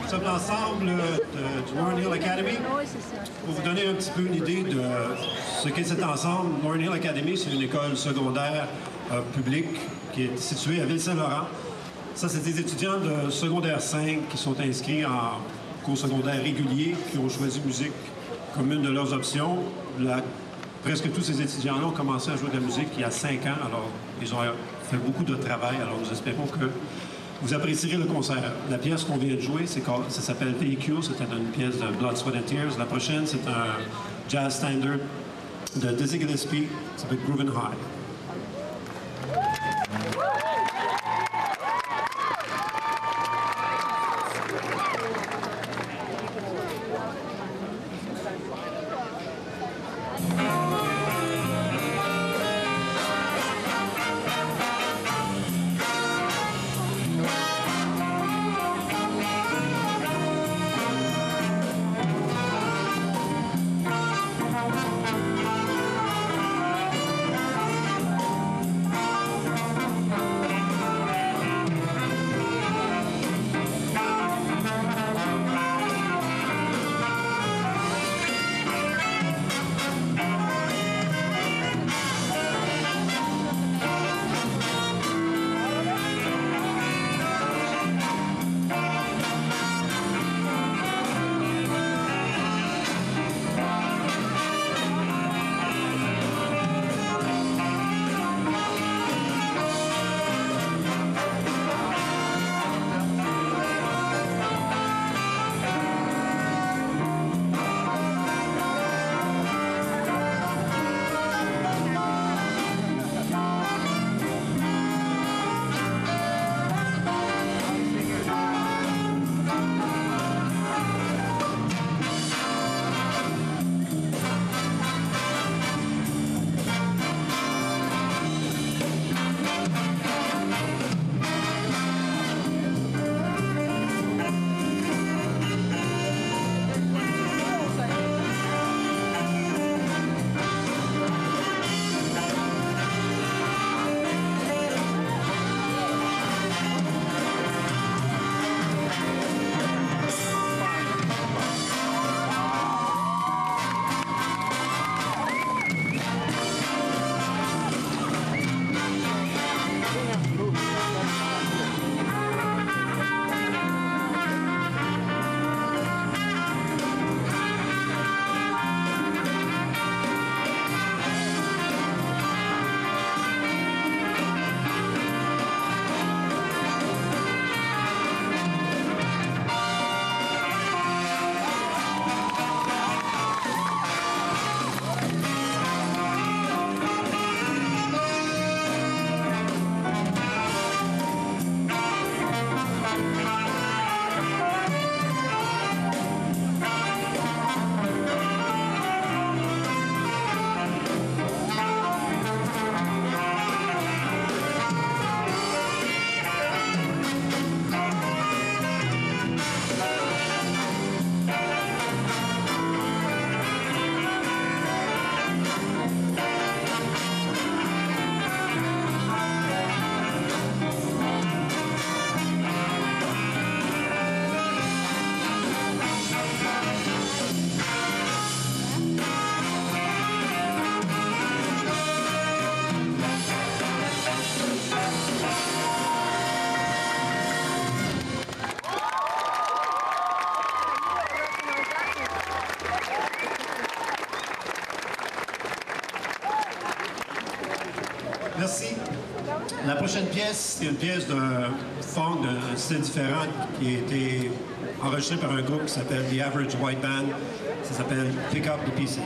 Nous sommes l'ensemble du Lauryn Hill Academy. Pour vous donner un petit peu une idée de ce qu'est cet ensemble, Lauryn Hill Academy, c'est une école secondaire publique qui est située à Ville-Saint-Laurent. Ça, c'est des étudiants de secondaire 5 qui sont inscrits en cours secondaire régulier, qui ont choisi musique comme une de leurs options. Presque tous ces étudiants-là ont commencé à jouer de la musique il y a 5 ans, alors ils ont fait beaucoup de travail, alors nous espérons que vous apprécierez le concert. La pièce qu'on vient de jouer, ça s'appelle TQ, c'était une pièce de Blood, Sweat and Tears. La prochaine, c'est un jazz standard de Dizzy Gillespie, ça s'appelle Groovin' High. La prochaine pièce, c'est une pièce de funk, d'un style différent, qui a été enregistrée par un groupe qui s'appelle The Average White Band. Ça s'appelle Pick Up the Pieces.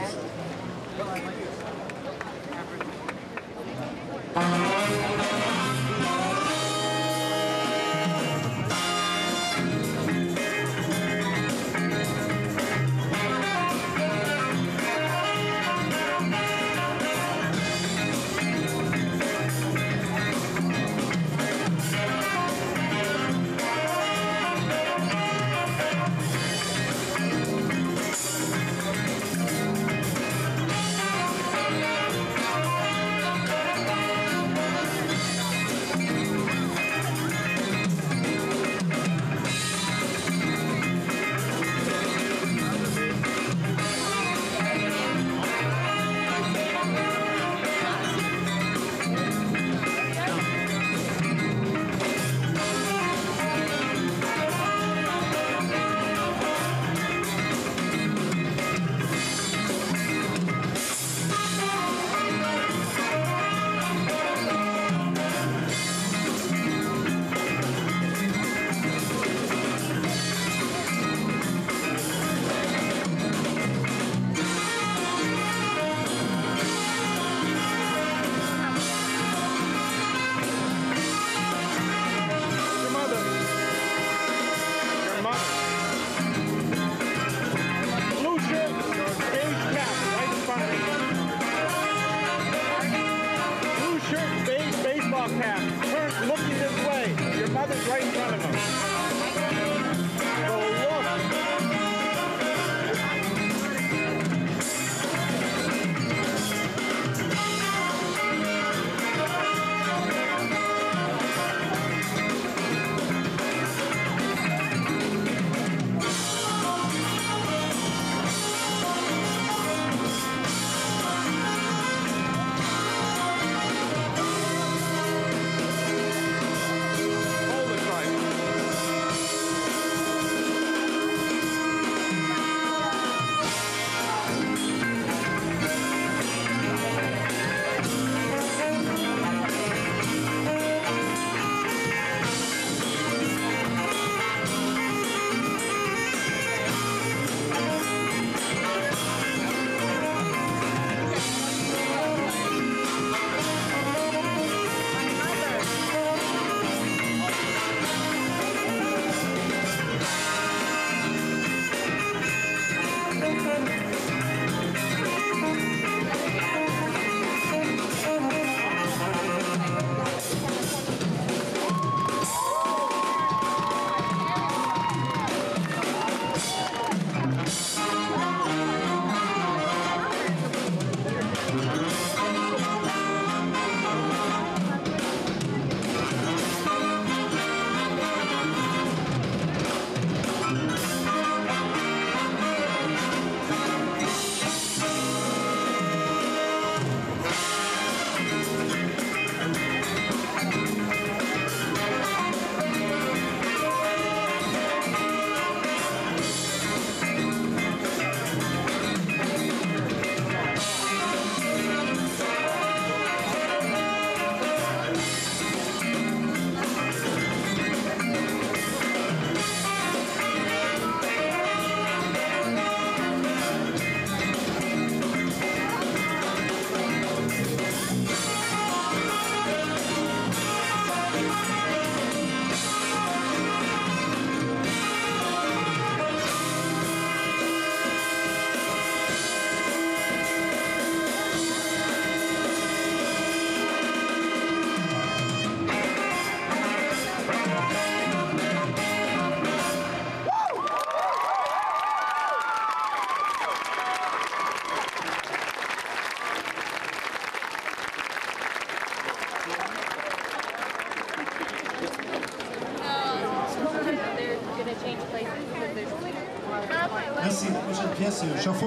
Merci. La prochaine pièce, c'est un shuffle.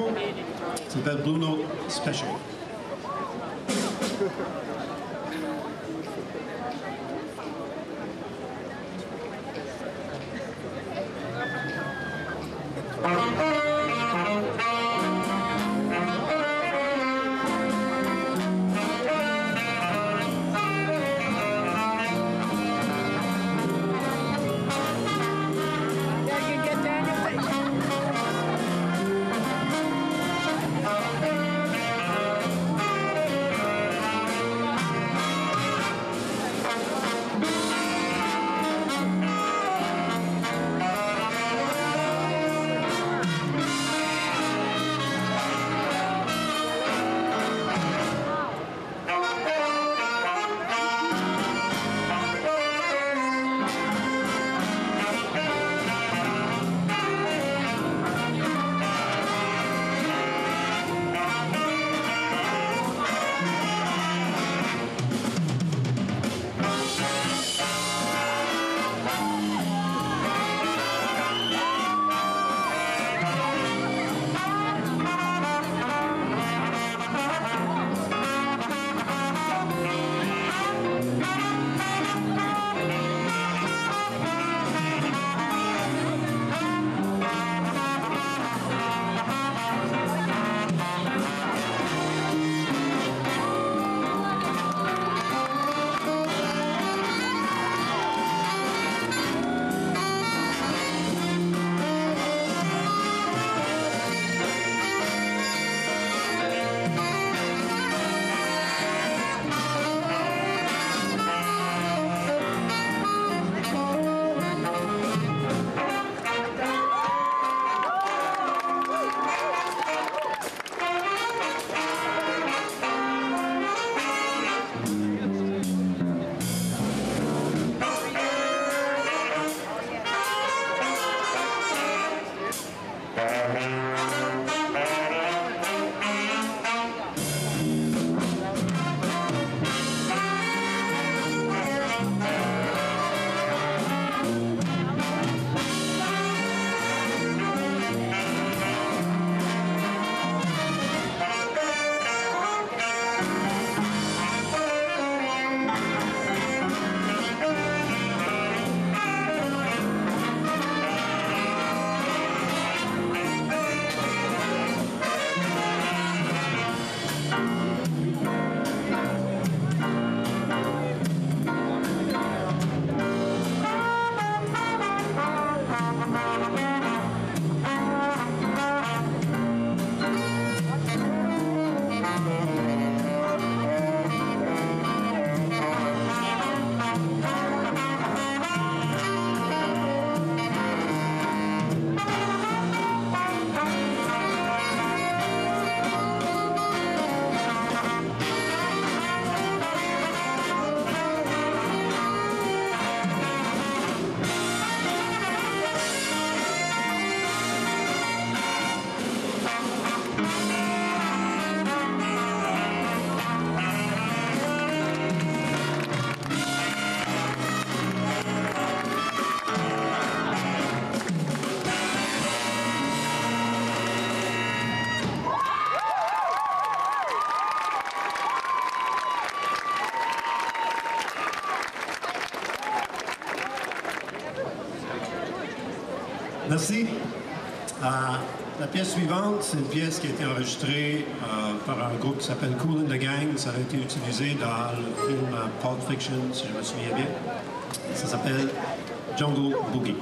Ça s'appelle Blue Note Special. Merci. La pièce suivante, c'est une pièce qui a été enregistrée par un groupe qui s'appelle Kool and the Gang. Ça a été utilisé dans le film Pulp Fiction, si je me souviens bien. Ça s'appelle Jungle Boogie.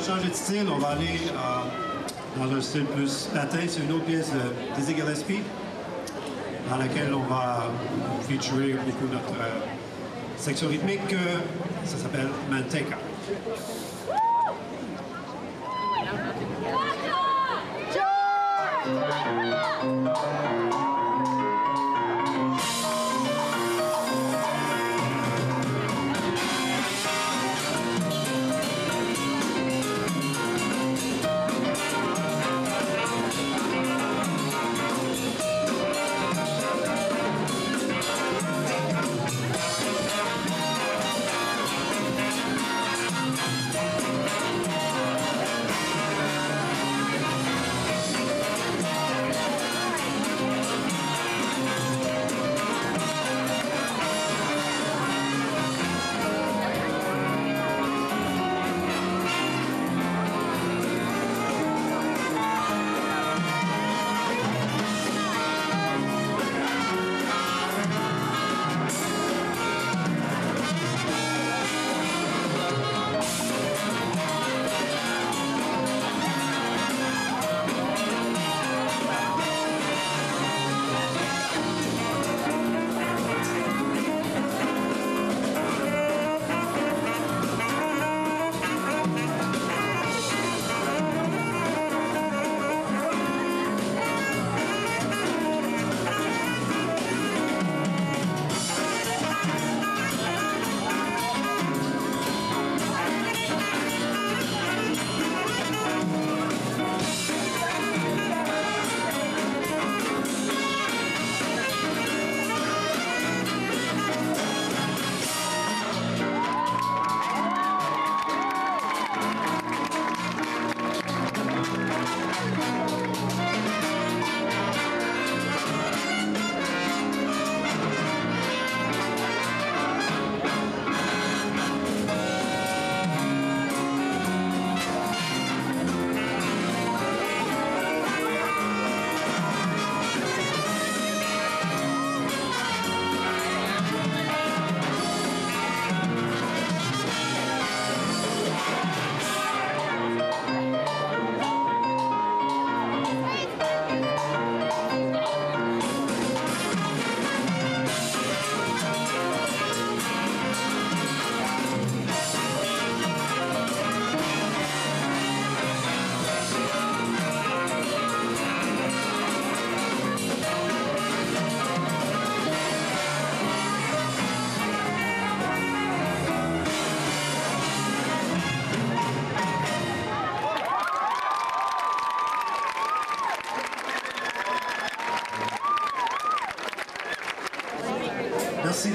va changer de style, on va aller dans un style plus latin. C'est une autre pièce de Dizzy Gillespie, dans laquelle on va featurer beaucoup notre section rythmique. Ça s'appelle Manteca.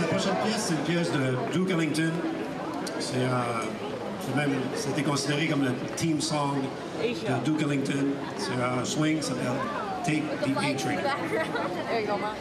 La prochaine pièce, c'est une pièce de Duke Ellington. C'était considéré comme le team song de Duke Ellington. C'est un swing, ça s'appelle Take the A-Train.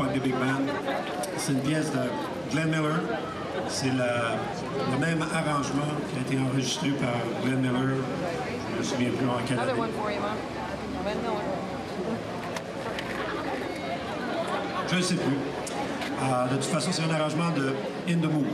punk de big band. C'est une pièce de Glenn Miller. C'est le même arrangement qui a été enregistré par Glenn Miller. Je ne me souviens plus en quelle année. Je ne sais plus. De toute façon, c'est un arrangement de In the Mood.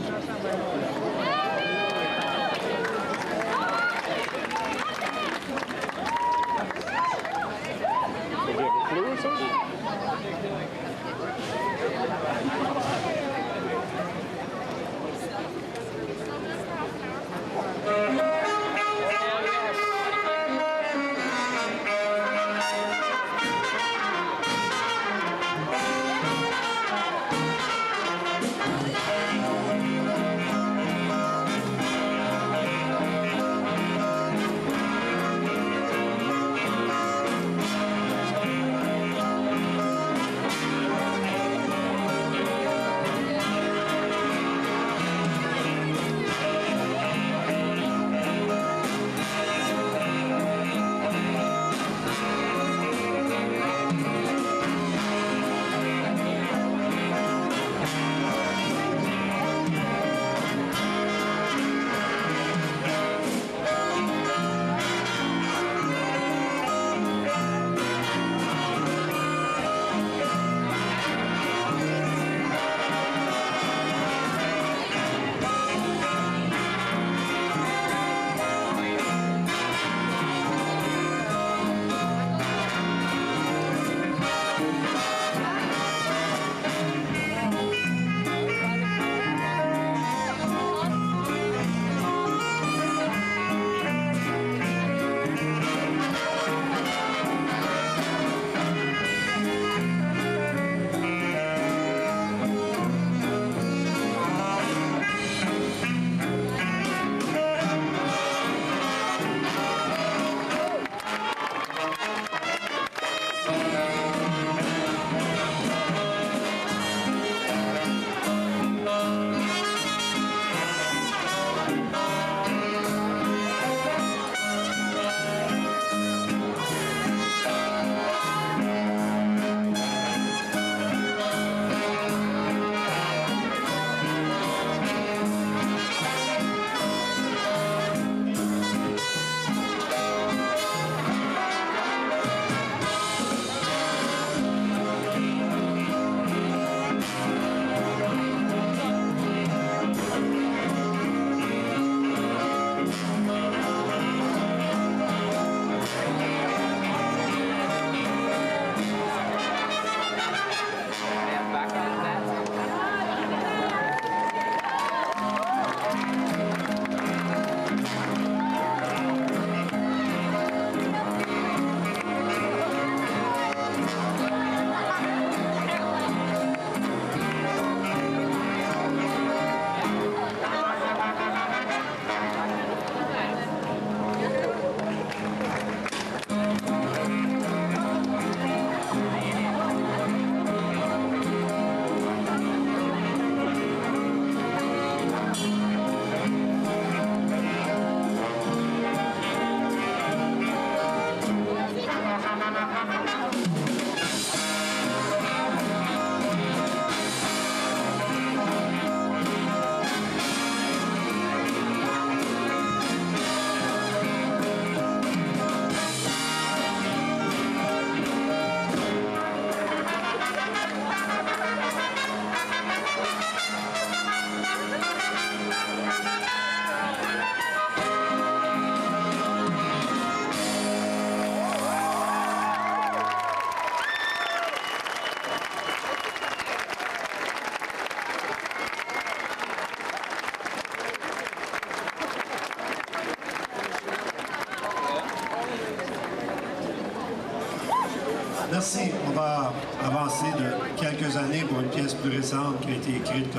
Merci. On va avancer de quelques années pour une pièce plus récente qui a été écrite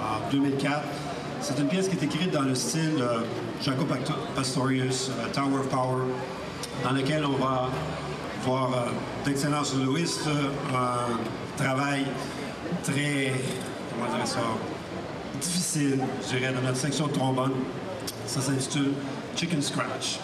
en 2004. C'est une pièce qui est écrite dans le style de Jacob Pastorius, Tower of Power, dans lequel on va voir d'excellents soloistes, un travail très, comment dire ça, difficile, je dirais, dans notre section de trombone. Ça s'intitule Chicken Scratch.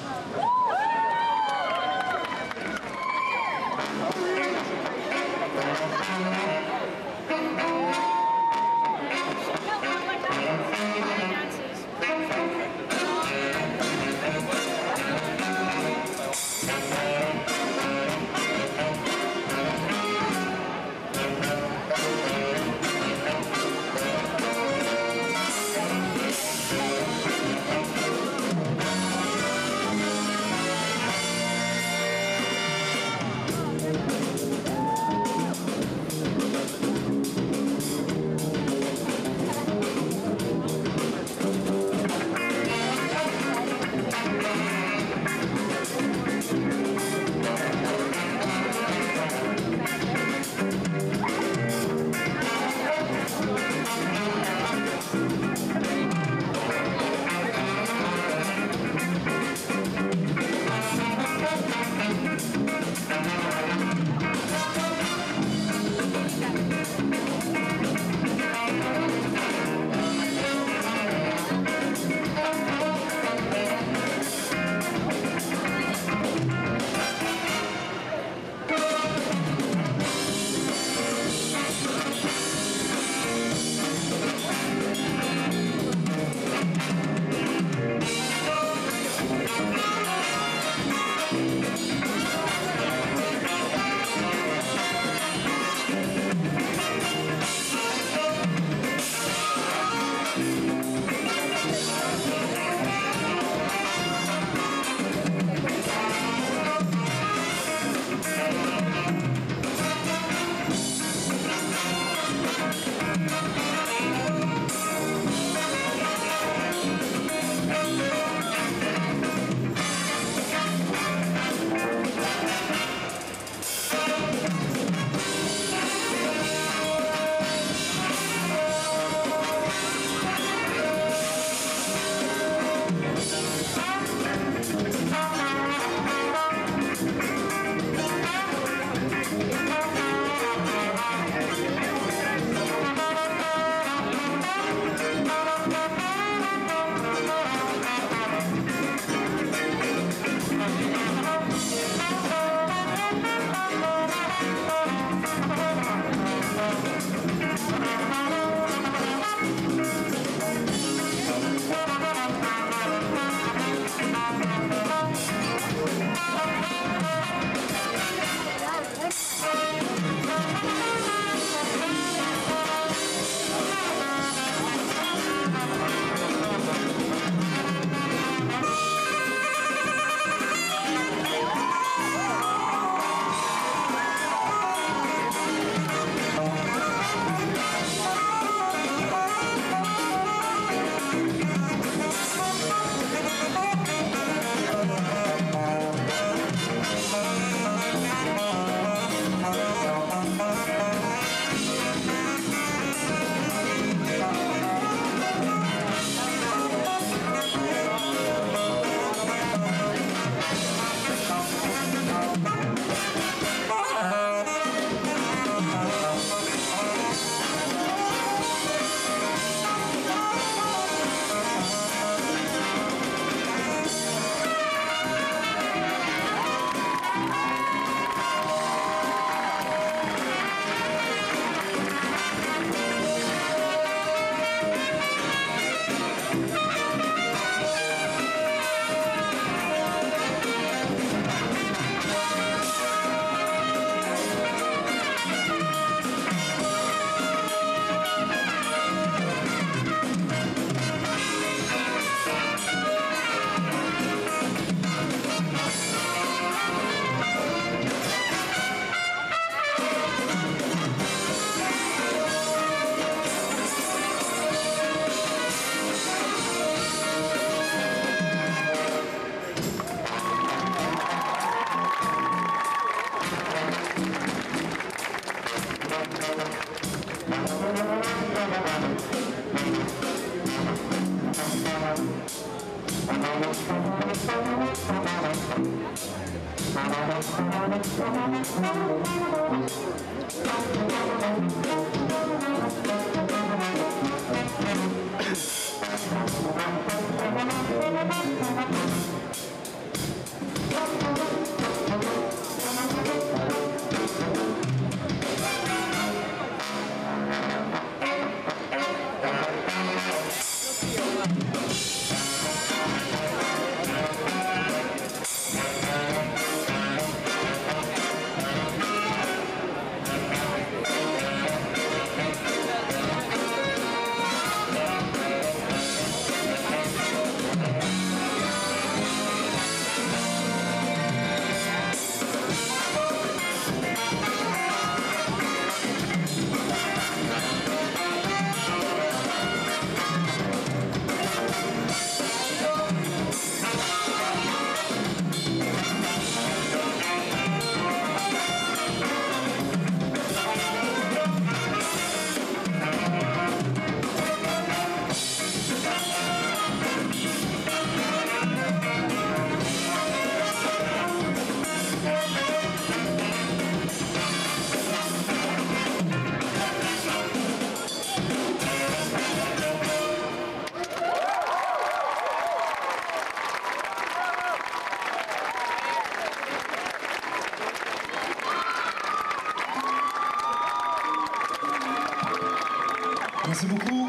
Merci beaucoup.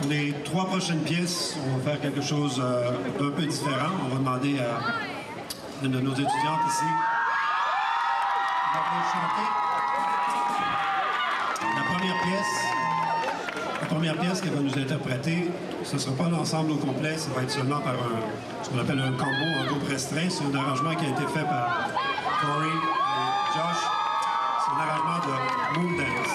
Pour les trois prochaines pièces, on va faire quelque chose d'un peu différent. On va demander à une de nos étudiantes ici de chanter. La première pièce qu'elle va nous interpréter, ce ne sera pas l'ensemble au complet, ça va être seulement par ce qu'on appelle un combo, un groupe restreint. C'est un arrangement qui a été fait par Corey et Josh. C'est un arrangement de Moon Dance.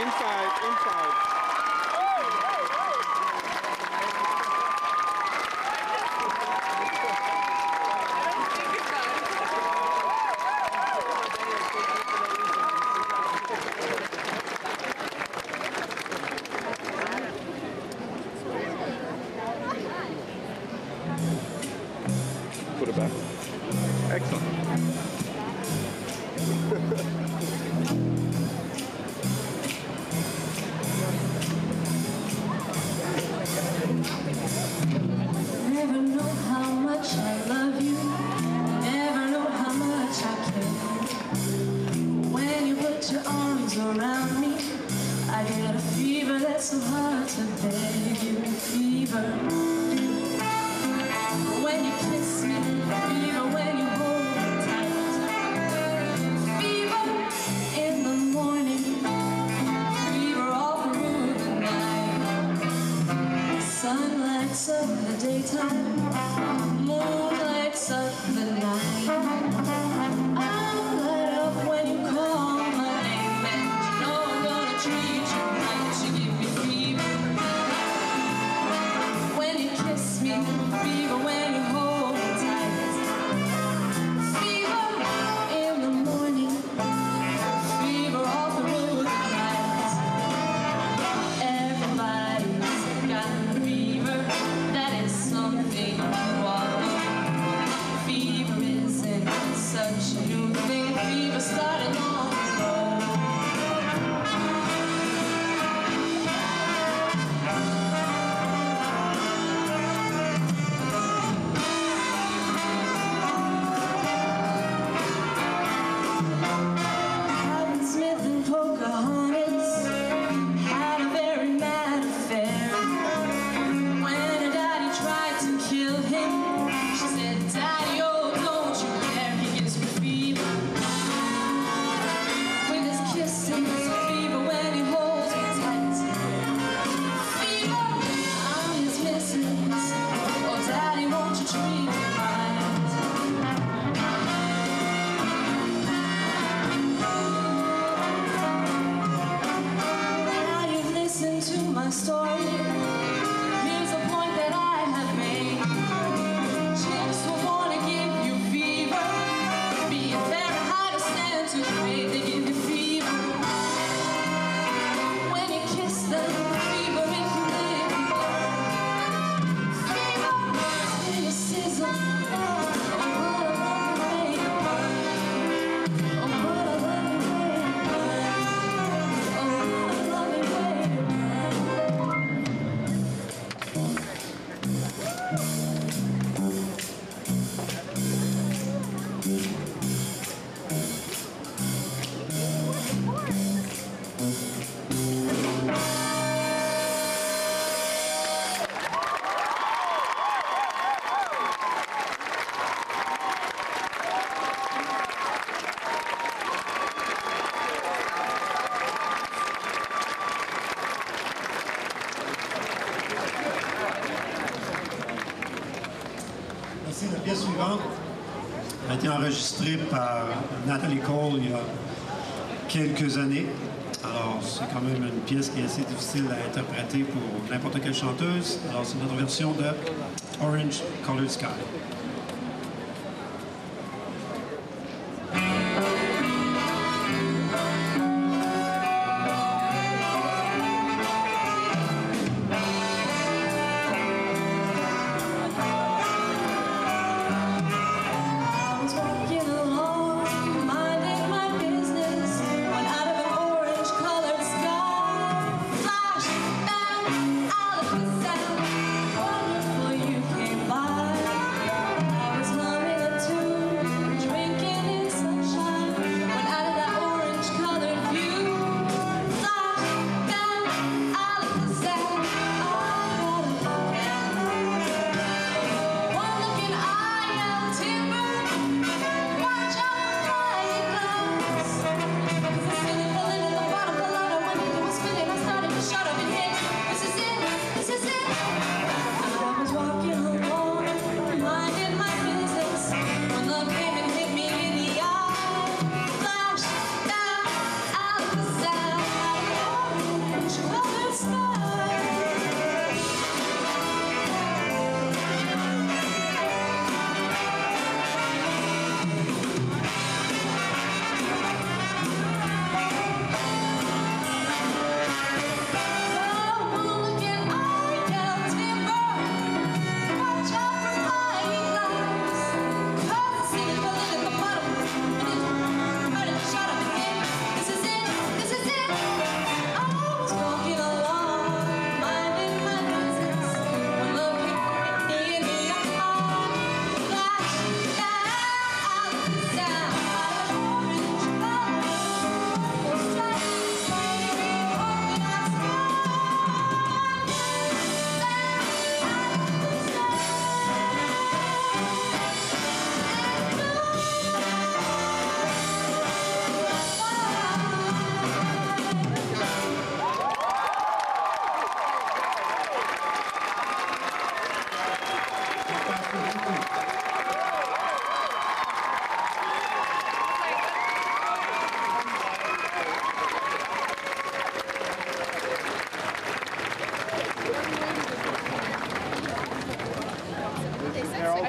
Inside. Elle a été enregistrée par Natalie Cole il y a quelques années. Alors, c'est quand même une pièce qui est assez difficile à interpréter pour n'importe quelle chanteuse. Alors, c'est notre version de Orange Colored Sky.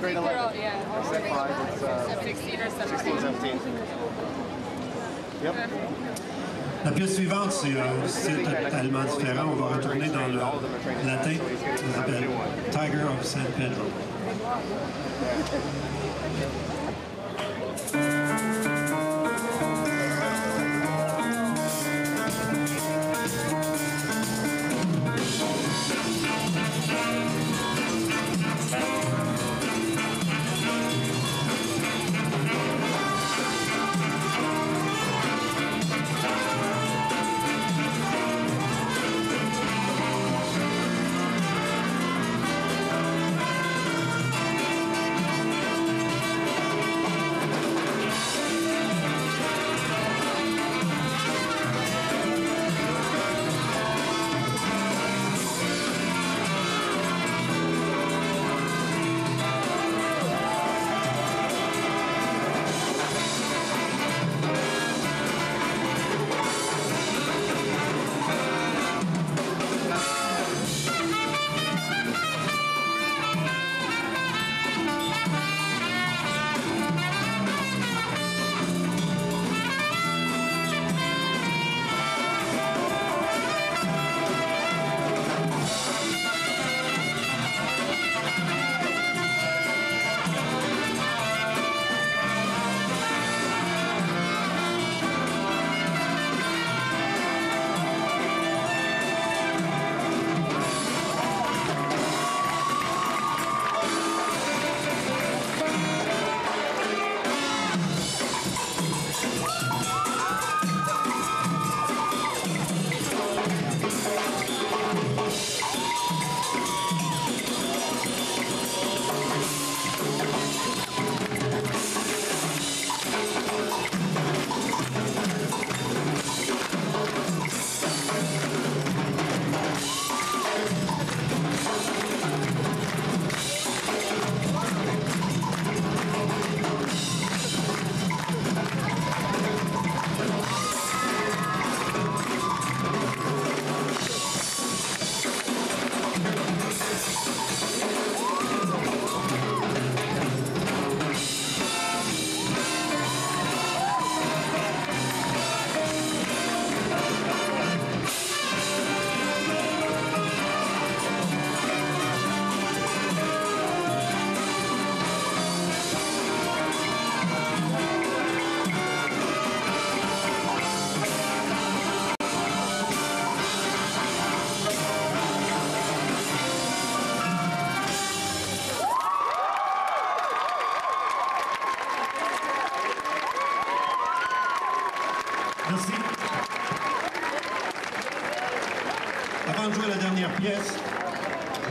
grade 11. Yeah. Set 5, it's 16 or 17. 16, 17. Yep. La pièce suivante, c'est totalement différent. On va retourner dans le latin. Ça s'appelle Tiger of San Pedro.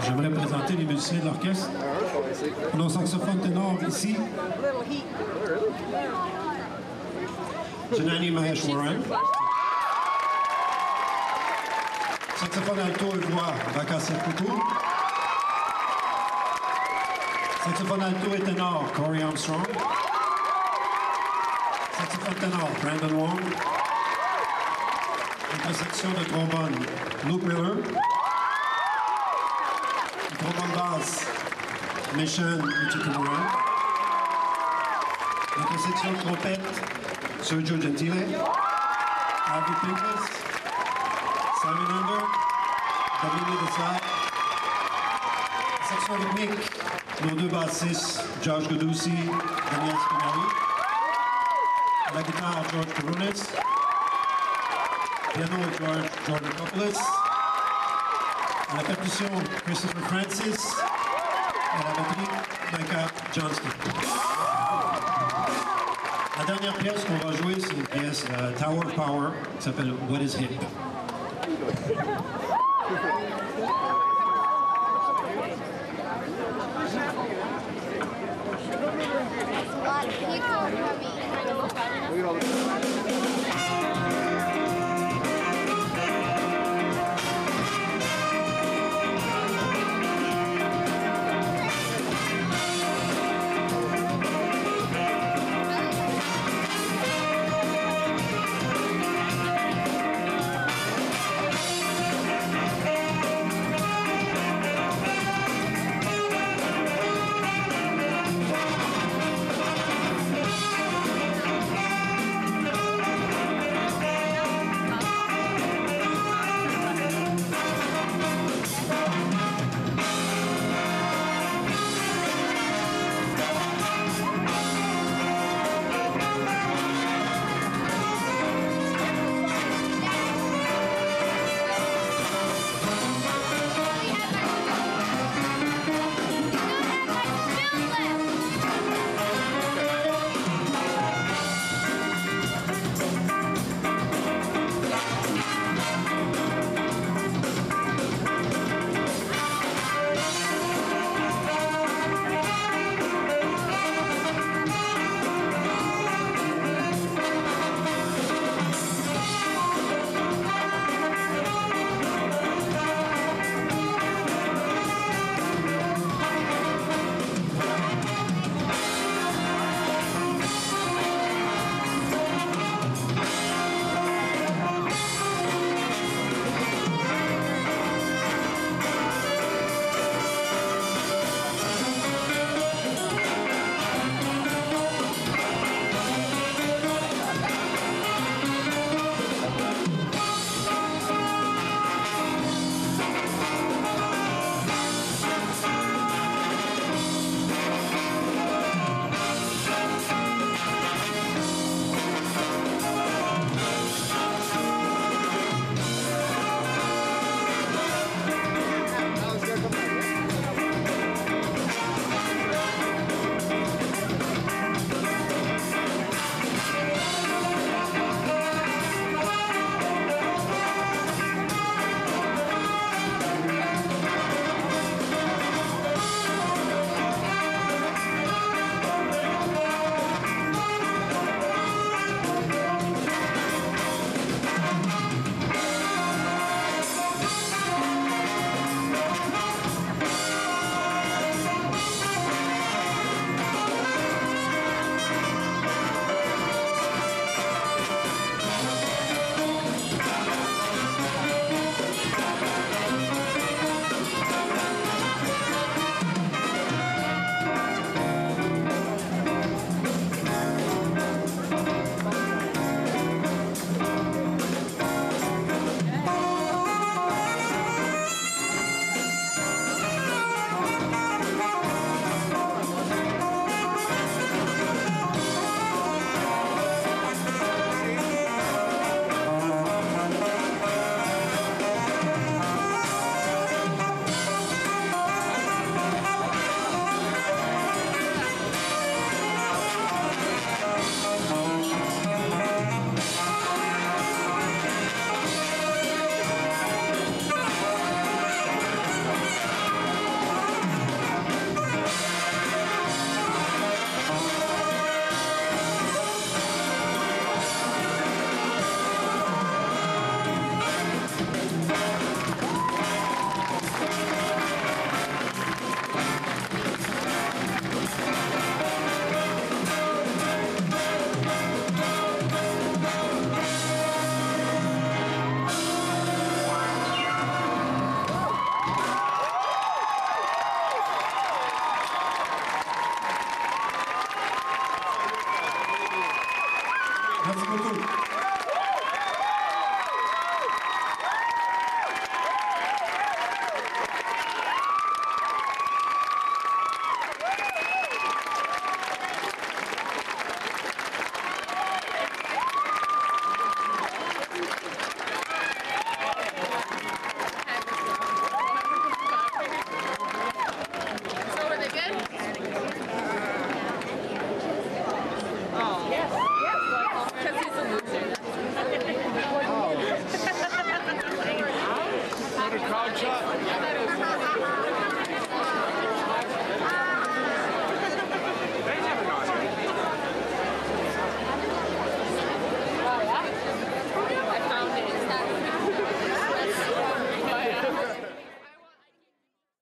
J'aimerais présenter les musiciens de l'orchestre. Nos saxophones ténors ici. Janani Maheshwaran. Saxophone alto et voix, Vaka Serpuku. Saxophone alto et ténor, Corey Armstrong. Saxophone ténor, Brandon Wong. Une section de trombone, Luke Miller. Trombone basse, Mission Michikamuran. La section trompette, Sergio Gentile. Harvey Pincus. Simon Under. David Desai. Section rythmique, nos deux bassistes, George Godusi, Daniel Spinelli. À la guitare, George Perunes. Piano, George Jordan. À la percussion, Christopher Francis. À la batterie, Jacob Pastorius. La dernière pièce qu'on va jouer, c'est une pièce Tower of Power, qui s'appelle What is Hip. shot.